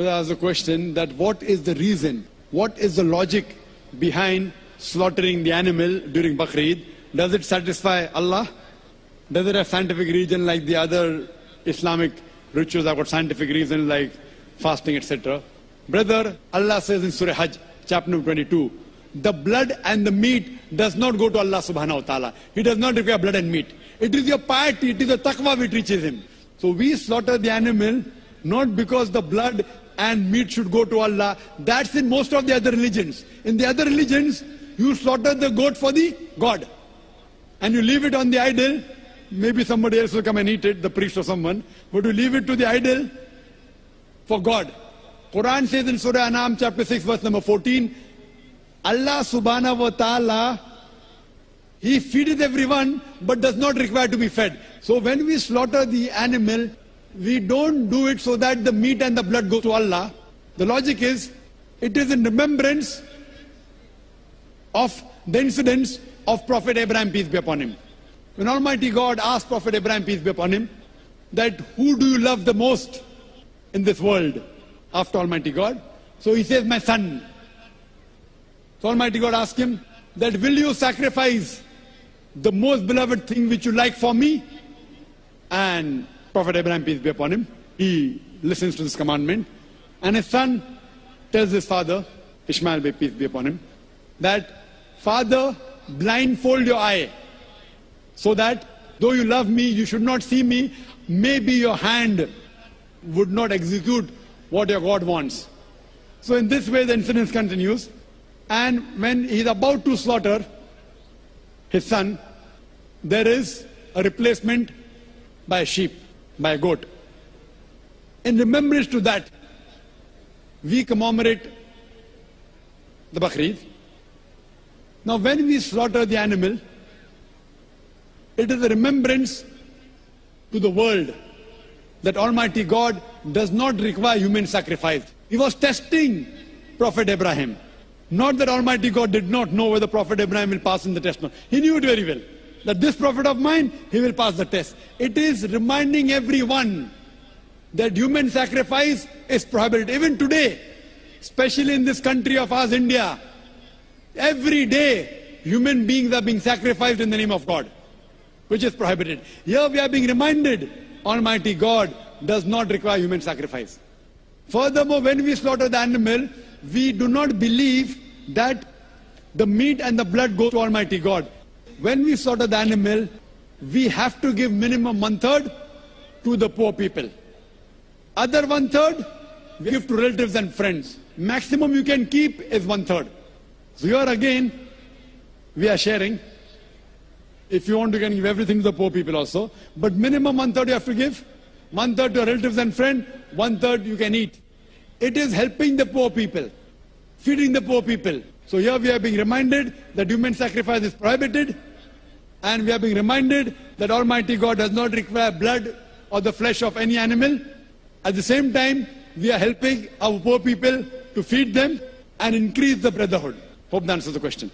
Brother asked the question that what is the reason, what is the logic behind slaughtering the animal during Bakrid? Does it satisfy Allah? Does it have scientific reason like the other Islamic rituals have got scientific reason like fasting, etc.? Brother, Allah says in Surah Hajj, chapter 22, the blood and the meat does not go to Allah subhanahu wa ta'ala. He does not require blood and meat. It is your piety, it is your taqwa which reaches Him. So we slaughter the animal not because the blood and meat should go to Allah. That's in most of the other religions. In the other religions, you slaughter the goat for the god. And you leave it on the idol. Maybe somebody else will come and eat it, the priest or someone. But you leave it to the idol for God. Quran says in Surah An'am chapter 6 verse number 14, Allah subhanahu wa ta'ala, He feedeth everyone but does not require to be fed. So when we slaughter the animal, we don't do it so that the meat and the blood go to Allah. The logic is, it is in remembrance of the incidents of Prophet Abraham, peace be upon him. When Almighty God asked Prophet Abraham, peace be upon him, that who do you love the most in this world after Almighty God? So he says, my son. So Almighty God asked him that, will you sacrifice the most beloved thing which you like for me? And Prophet Abraham, peace be upon him, he listens to this commandment. And his son tells his father, Ishmael, peace be upon him, that, father, blindfold your eye, so that though you love me, you should not see me. Maybe your hand would not execute what your God wants. So in this way, the incident continues. And when he is about to slaughter his son, there is a replacement by a sheep, by a goat. In remembrance to that, we commemorate the Bakrid. Now when we slaughter the animal, it is a remembrance to the world that Almighty God does not require human sacrifice. He was testing Prophet Abraham. Not that Almighty God did not know whether Prophet Abraham will pass in the test or not. He knew it very well. That this prophet of mine, he will pass the test. It is reminding everyone that human sacrifice is prohibited. Even today, especially in this country of ours, India, every day, human beings are being sacrificed in the name of God, which is prohibited. Here we are being reminded, Almighty God does not require human sacrifice. Furthermore, when we slaughter the animal, we do not believe that the meat and the blood go to Almighty God. When we slaughter the animal, we have to give minimum 1/3 to the poor people. Other 1/3, we give to relatives and friends. Maximum you can keep is 1/3. So here again, we are sharing. If you want, you can give everything to the poor people also. But minimum 1/3 you have to give. 1/3 to relatives and friends. 1/3 you can eat. It is helping the poor people, feeding the poor people. So here we are being reminded that human sacrifice is prohibited. And we are being reminded that Almighty God does not require blood or the flesh of any animal. At the same time, we are helping our poor people to feed them and increase the brotherhood. Hope that answers the question.